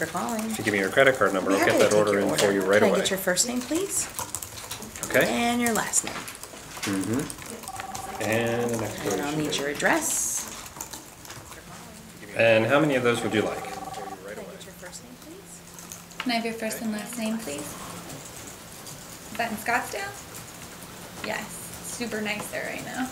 for calling. If you give me your credit card number, I'll get that order in for you right away. Can I get your first name, please? Okay. And your last name. Mm-hmm. And the next one. I'll need your address. And how many of those would you like? Can I get your first name, please? Can I have your first and last name, please? Is that in Scottsdale? Yes. Super nice there right now.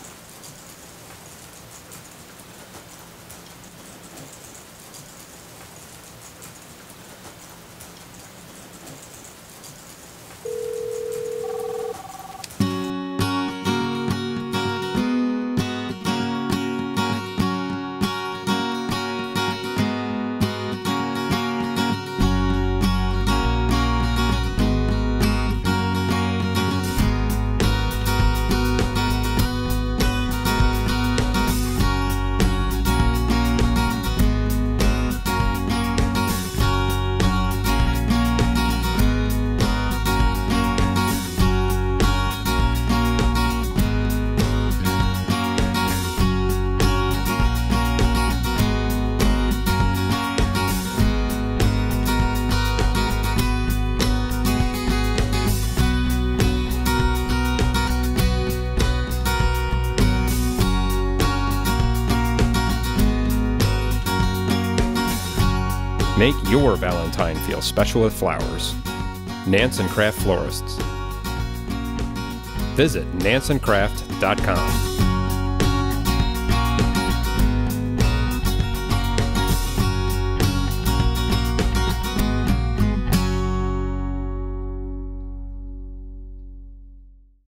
Make your Valentine feel special with flowers. Nance & Craft Florists. Visit nanceandcraft.com.